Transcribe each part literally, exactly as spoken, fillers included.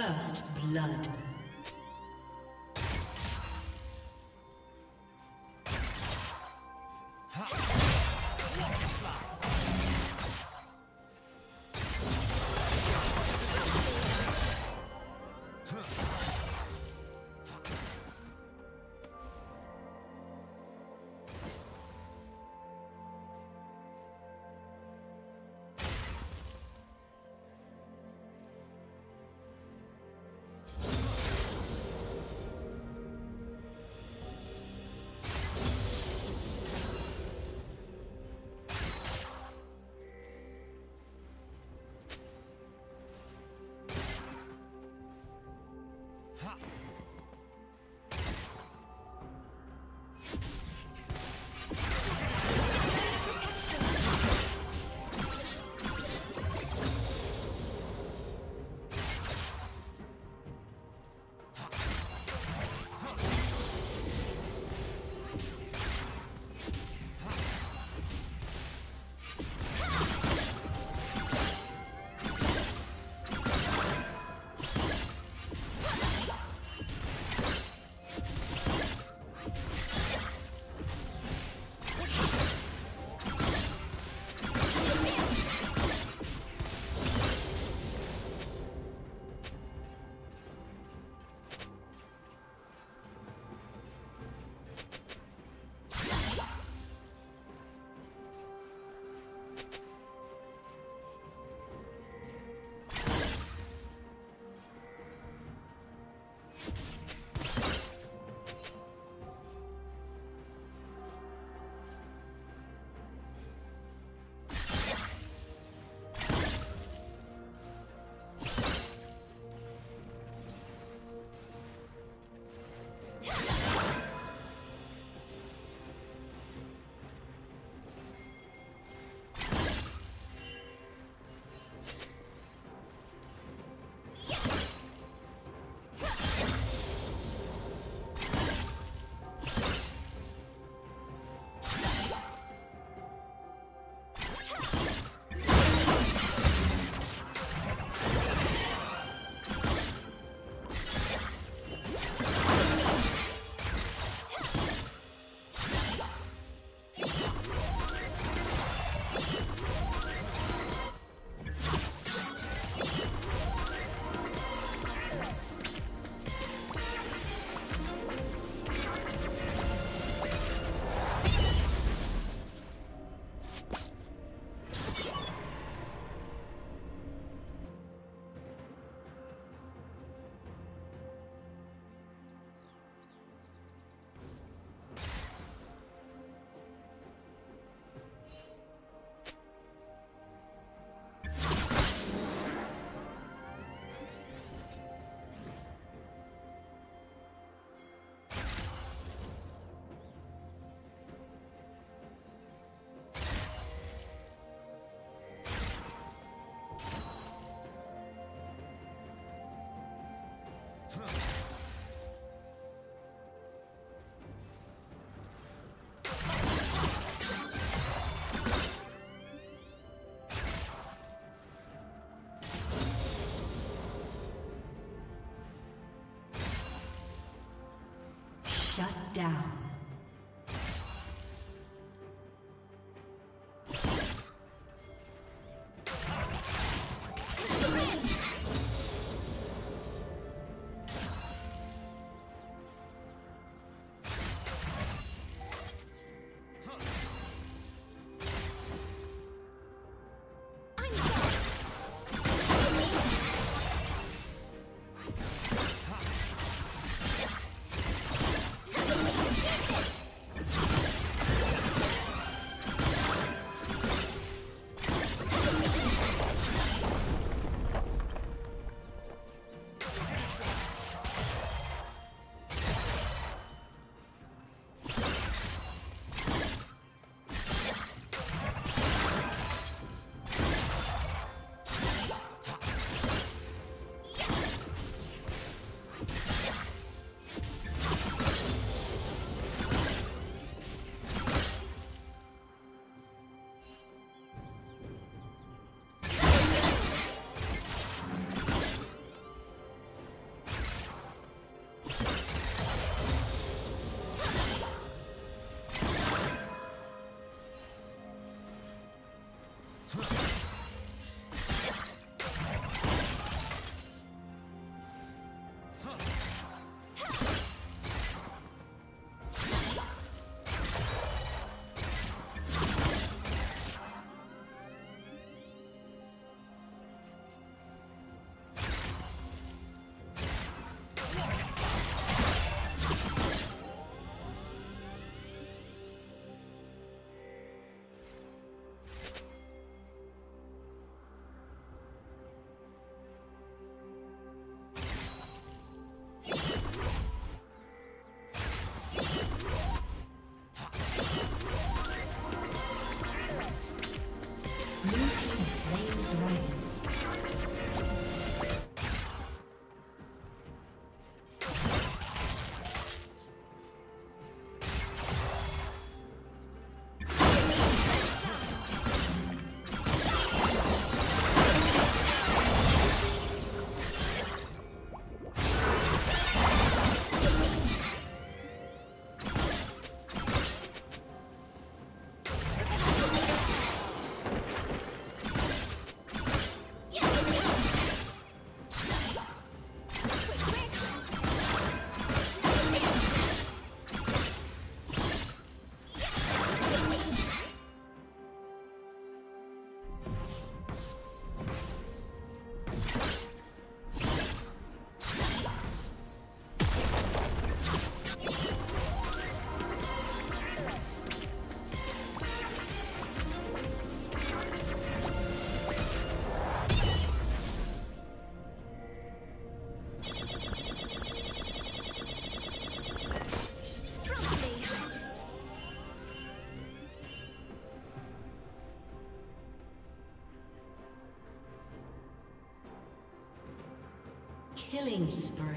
First blood. Huh. Shut down. Yes! Killing spree.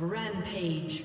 Rampage.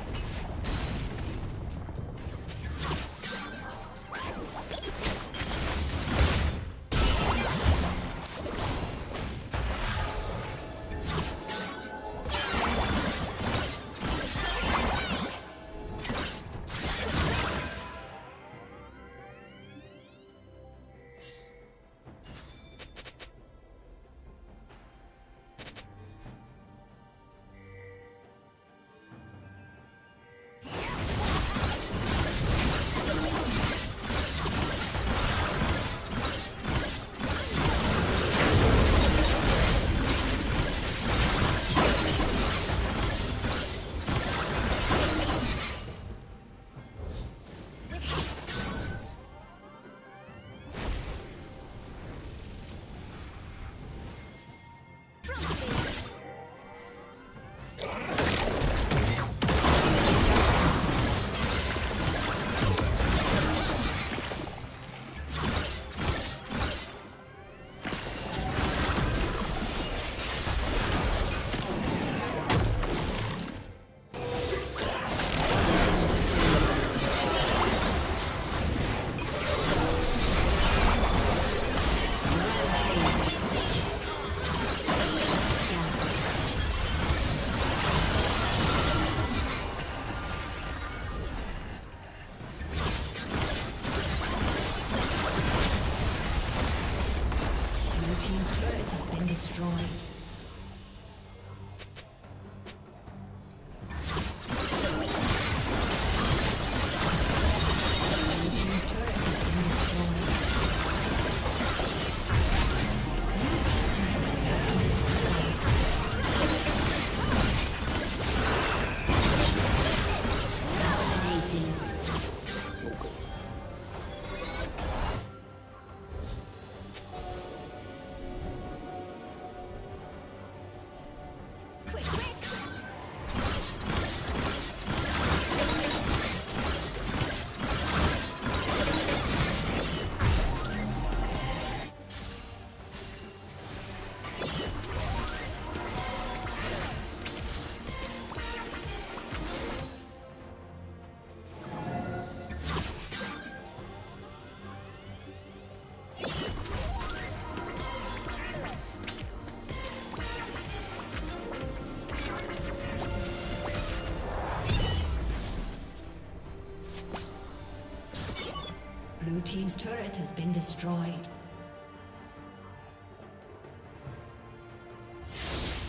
Team's turret has been destroyed.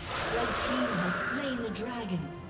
Red team has slain the dragon.